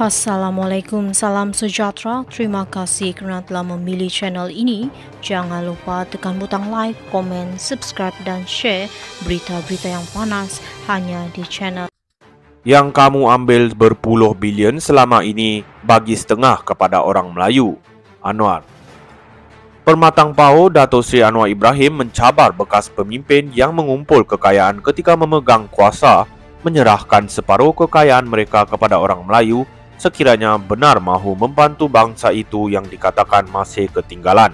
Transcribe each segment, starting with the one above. Assalamualaikum, salam sejahtera. Terima kasih kerana telah memilih channel ini. Jangan lupa tekan butang like, komen, subscribe dan share berita-berita yang panas hanya di channel. Yang kamu ambil berpuluh bilion selama ini bagi setengah kepada orang Melayu. Anwar. Permatang Pauh, Dato' Sri Anwar Ibrahim mencabar bekas pemimpin yang mengumpul kekayaan ketika memegang kuasa, menyerahkan separuh kekayaan mereka kepada orang Melayu sekiranya benar mahu membantu bangsa itu yang dikatakan masih ketinggalan.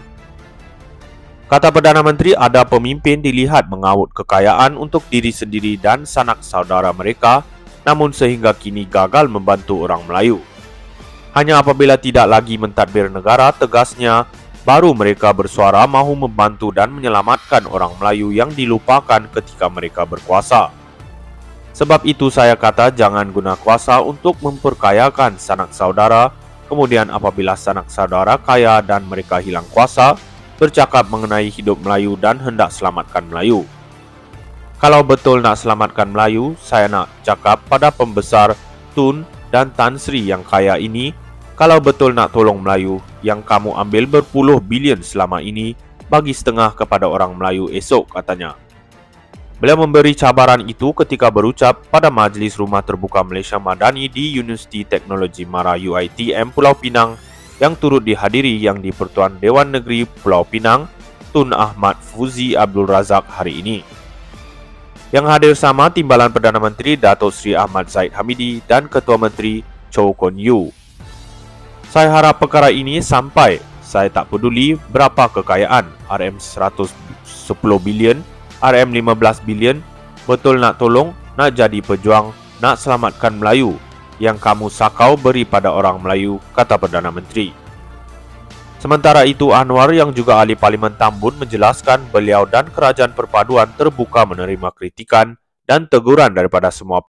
Kata Perdana Menteri, ada pemimpin dilihat mengaut kekayaan untuk diri sendiri dan sanak saudara mereka, namun sehingga kini gagal membantu orang Melayu. Hanya apabila tidak lagi mentadbir negara tegasnya, baru mereka bersuara mahu membantu dan menyelamatkan orang Melayu yang dilupakan ketika mereka berkuasa. Sebab itu saya kata jangan guna kuasa untuk memperkayakan sanak saudara, kemudian apabila sanak saudara kaya dan mereka hilang kuasa, bercakap mengenai hidup Melayu dan hendak selamatkan Melayu. Kalau betul nak selamatkan Melayu, saya nak cakap pada pembesar Tun dan Tan Sri yang kaya ini, kalau betul nak tolong Melayu, yang kamu ambil berpuluh bilion selama ini bagi setengah kepada orang Melayu esok, katanya. Beliau memberi cabaran itu ketika berucap pada Majlis Rumah Terbuka Malaysia Madani di Universiti Teknologi Mara UiTM Pulau Pinang yang turut dihadiri yang di-Pertuan Dewan Negeri Pulau Pinang Tun Ahmad Fuzi Abdul Razak hari ini. Yang hadir sama Timbalan Perdana Menteri Dato' Sri Ahmad Zahid Hamidi dan Ketua Menteri Chow Kon Yeow. Saya harap perkara ini sampai. Saya tak peduli berapa kekayaan, RM110 bilion, RM15 bilion, betul nak tolong, nak jadi pejuang, nak selamatkan Melayu, yang kamu sakau beri pada orang Melayu, kata Perdana Menteri. Sementara itu, Anwar yang juga ahli Parlimen Tambun menjelaskan beliau dan Kerajaan Perpaduan terbuka menerima kritikan dan teguran daripada semua